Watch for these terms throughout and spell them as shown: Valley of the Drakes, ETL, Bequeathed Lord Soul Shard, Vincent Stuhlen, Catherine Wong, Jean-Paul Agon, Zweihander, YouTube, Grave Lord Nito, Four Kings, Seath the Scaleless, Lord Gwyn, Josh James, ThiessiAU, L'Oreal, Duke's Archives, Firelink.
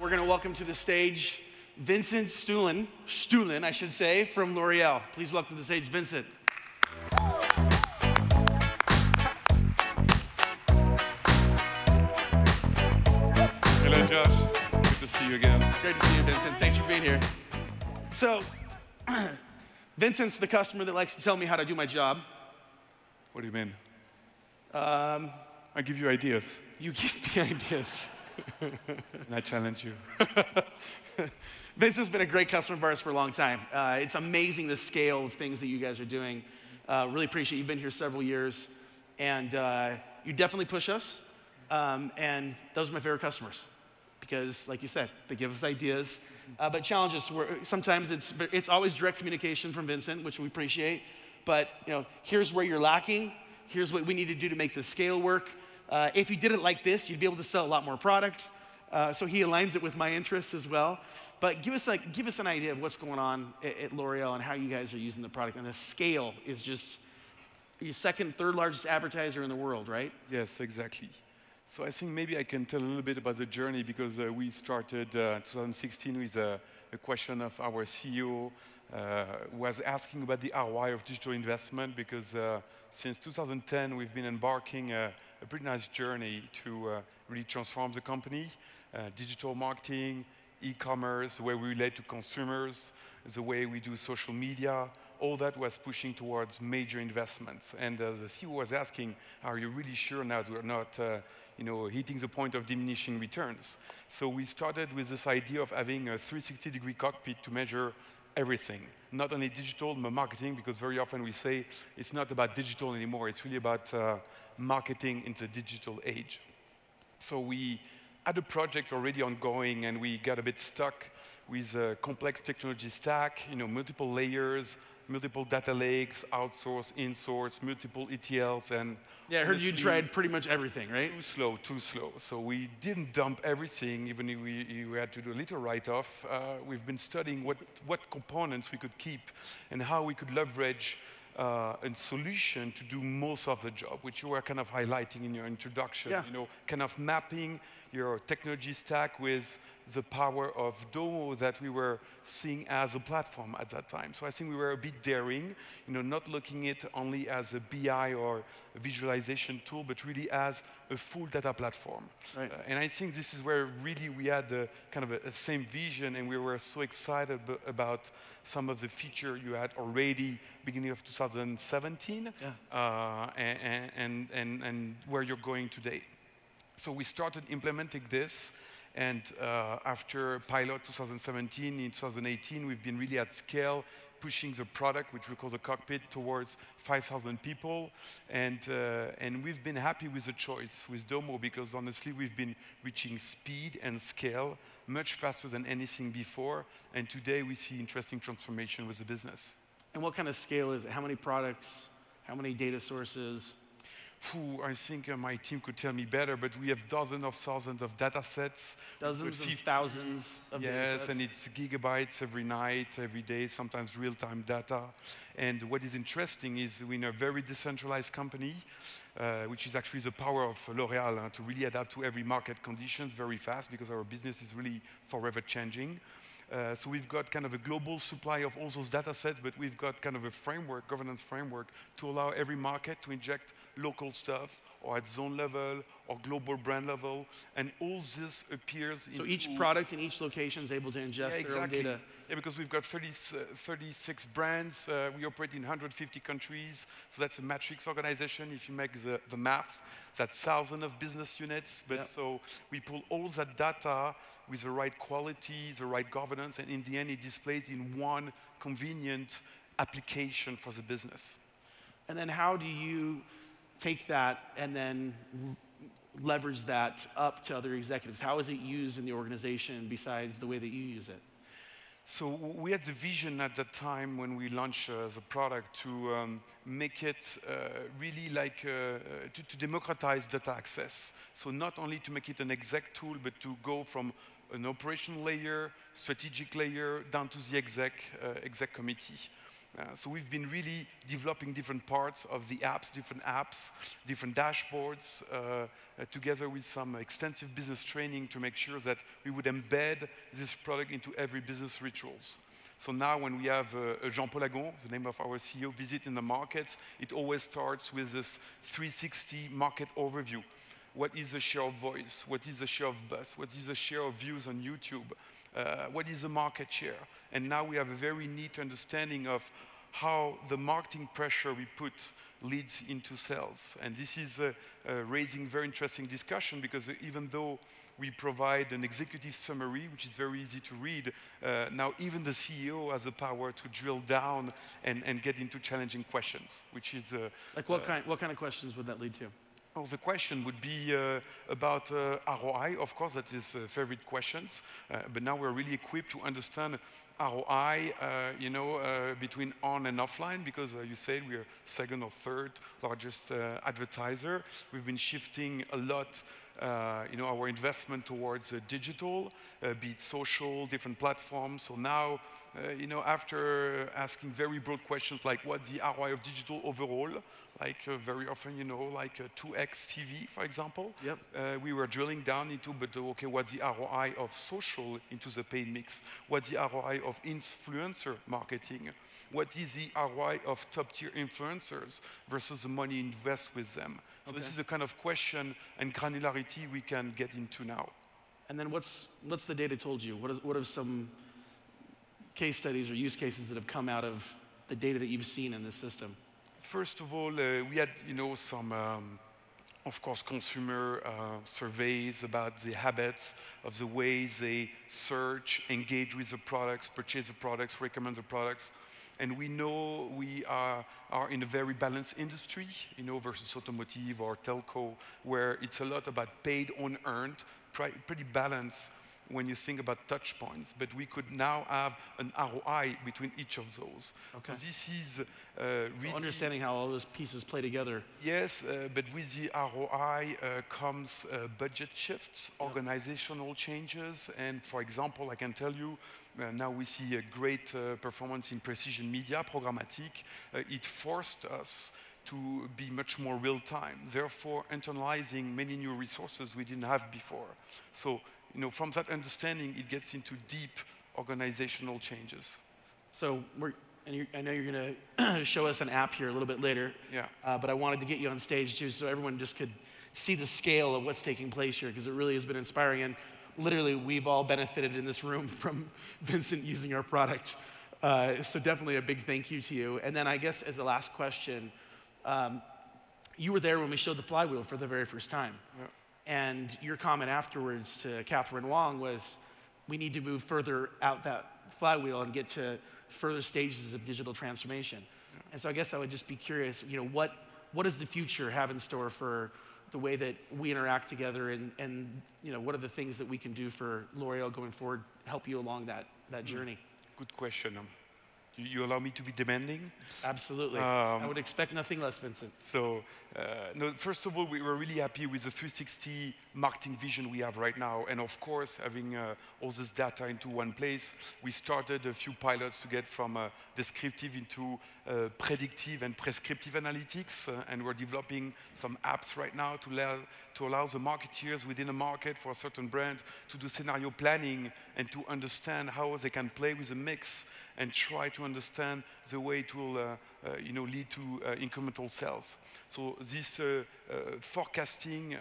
We're going to welcome to the stage Vincent Stuhlen, I should say, from L'Oreal. Please welcome to the stage, Vincent. Hello, Josh. Good to see you again. Great to see you, Vincent. Thanks for being here. So, Vincent's the customer that likes to tell me how to do my job. What do you mean? I give you ideas. You give me ideas. And I challenge you. Vincent's been a great customer of ours for a long time. It's amazing the scale of things that you guys are doing. Really appreciate you've been here several years. And you definitely push us. And those are my favorite customers. Because, like you said, they give us ideas. But challenges, sometimes it's always direct communication from Vincent, which we appreciate. But you know, here's where you're lacking. Here's what we need to do to make the scale work. If you did it like this, you'd be able to sell a lot more product. So he aligns it with my interests as well. But give us an idea of what's going on at L'Oreal and how you guys are using the product. And the scale is just, you're second, third largest advertiser in the world, right? Yes, exactly. So I think maybe I can tell a little bit about the journey, because we started 2016 with a question of our CEO was asking about the ROI of digital investment, because since 2010 we've been embarking a pretty nice journey to really transform the company. Digital marketing, e-commerce, the way we relate to consumers, the way we do social media, all that was pushing towards major investments. And the CEO was asking, are you really sure now that we're not hitting the point of diminishing returns? So we started with this idea of having a 360-degree cockpit to measure everything, not only digital, but marketing, because very often we say it's not about digital anymore, it's really about marketing in the digital age. So we had a project already ongoing, and we got a bit stuck with a complex technology stack, multiple layers, multiple data lakes, outsource, insource, multiple ETLs, and yeah, I heard you tried pretty much everything, right? Too slow. So we didn't dump everything, even if we had to do a little write-off. We've been studying what components we could keep and how we could leverage a solution to do most of the job, which you were kind of highlighting in your introduction, yeah. Kind of mapping your technology stack with the power of Domo that we were seeing as a platform at that time. So I think we were a bit daring, not looking at it only as a BI or a visualization tool, but really as a full data platform. Right. And I think this is where really we had the kind of a same vision, and we were so excited about some of the feature you had already beginning of 2017, yeah. And where you're going today. So we started implementing this, and after pilot 2017, in 2018, we've been really at scale, pushing the product, which we call the cockpit, towards 5,000 people. And we've been happy with the choice with Domo, because honestly, we've been reaching speed and scale much faster than anything before. And today, we see interesting transformation with the business. And what kind of scale is it? How many products? How many data sources? I think my team could tell me better, but we have dozens of thousands of data sets. Dozens of thousands of data sets. Yes, and it's gigabytes every night, every day, sometimes real-time data. And what is interesting is we're in a very decentralized company, which is actually the power of L'Oreal, to really adapt to every market conditions very fast, because our business is really forever changing. So we've got kind of a global supply of all those data sets, but we've got kind of a framework, governance framework, to allow every market to inject local stuff, or at zone level, or global brand level, and all this appears in... So each product in each location is able to ingest their own data. Yeah, because we've got 36 brands, we operate in 150 countries, so that's a matrix organization. If you make the math, that's thousands of business units, but so we pull all that data with the right quality, the right governance, and in the end, it displays in one convenient application for the business. And then how do you take that and then leverage that up to other executives? How is it used in the organization besides the way that you use it? So we had the vision at that time when we launched the product to make it really like to democratize data access. So not only to make it an exec tool, but to go from an operational layer, strategic layer, down to the exec committee. So we've been really developing different parts of the apps, different dashboards, together with some extensive business training to make sure that we would embed this product into every business rituals. So now when we have Jean-Paul Agon, the name of our CEO, visit in the markets, it always starts with this 360 market overview. What is the share of voice? What is the share of buzz? What is the share of views on YouTube? What is the market share? And now we have a very neat understanding of how the marketing pressure we put leads into sales. And this is raising very interesting discussion, because even though we provide an executive summary, which is very easy to read, now even the CEO has the power to drill down and get into challenging questions, which is... like what kind of questions would that lead to? Well, the question would be about ROI, of course, that is favorite questions, but now we're really equipped to understand ROI, between on and offline, because you said we are second or third largest advertiser. We've been shifting a lot, our investment towards digital, be it social, different platforms. So now, after asking very broad questions like what's the ROI of digital overall, like very often, 2X TV, for example. Yep. We were drilling down into, but okay, what's the ROI of social into the paid mix? What's the ROI of influencer marketing? What is the ROI of top-tier influencers versus the money invest with them? So okay. This is the kind of question and granularity we can get into now. And then what's the data told you? What are some case studies or use cases that have come out of the data that you've seen in this system? First of all, we had, some, of course, consumer surveys about the habits of the ways they search, engage with the products, purchase the products, recommend the products. And we know we are in a very balanced industry, versus automotive or telco, where it's a lot about paid on earned, pretty balanced when you think about touch points, but we could now have an ROI between each of those. Okay. So this is really... understanding how all those pieces play together. Yes, but with the ROI comes budget shifts, yep. Organizational changes, and for example, I can tell you, now we see a great performance in precision media, programmatic. It forced us to be much more real-time, therefore internalizing many new resources we didn't have before. So, from that understanding, it gets into deep organizational changes. So, I know you're going to show us an app here a little bit later, yeah. But I wanted to get you on stage too, so everyone just could see the scale of what's taking place here, because it really has been inspiring, and literally we've all benefited in this room from Vincent using our product. So definitely a big thank you to you. And then I guess as the last question, you were there when we showed the flywheel for the very first time. Yeah. And your comment afterwards to Catherine Wong was, we need to move further out that flywheel and get to further stages of digital transformation. Yeah. And so I guess I would just be curious, what does the future have in store for the way that we interact together, and what are the things that we can do for L'Oreal going forward to help you along that journey? Good question. You allow me to be demanding? Absolutely. I would expect nothing less, Vincent. So, no, first of all, we were really happy with the 360 marketing vision we have right now. And of course, having all this data into one place, we started a few pilots to get from descriptive into predictive and prescriptive analytics. And we're developing some apps right now to allow the marketeers within a market for a certain brand to do scenario planning and to understand how they can play with the mix and try to understand the way it will lead to incremental sales. So this forecasting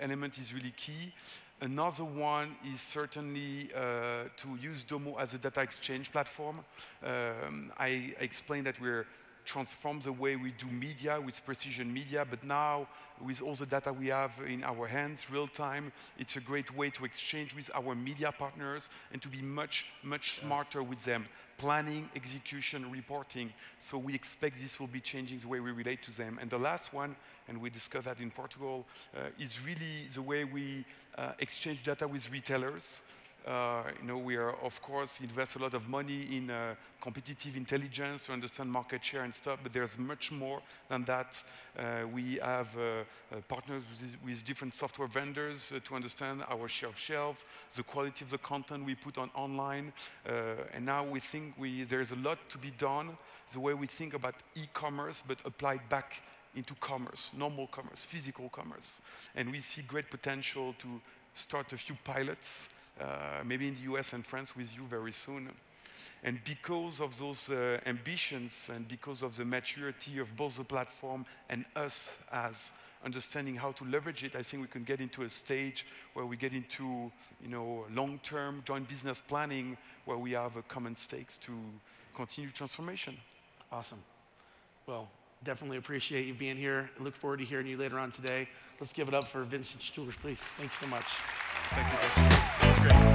element is really key. Another one is certainly to use Domo as a data exchange platform. I explained that we're transform the way we do media with precision media, but now with all the data we have in our hands, real time, it's a great way to exchange with our media partners and to be much, much smarter with them. Planning, execution, reporting. So we expect this will be changing the way we relate to them. And the last one, and we discussed that in Portugal, is really the way we exchange data with retailers. We are, of course, invest a lot of money in competitive intelligence to understand market share and stuff, but there's much more than that. We have partners with different software vendors to understand our share of shelves, the quality of the content we put on online, and now we think there's a lot to be done, the way we think about e-commerce, but applied back into commerce, normal commerce, physical commerce. And we see great potential to start a few pilots, maybe in the US and France with you very soon. And because of those ambitions and because of the maturity of both the platform and us as understanding how to leverage it, I think we can get into a stage where we get into long-term joint business planning where we have common stakes to continue transformation. Awesome. Well, definitely appreciate you being here. I look forward to hearing you later on today. Let's give it up for Vincent Stuhlen, please. Thank you so much. Thank you. That's great.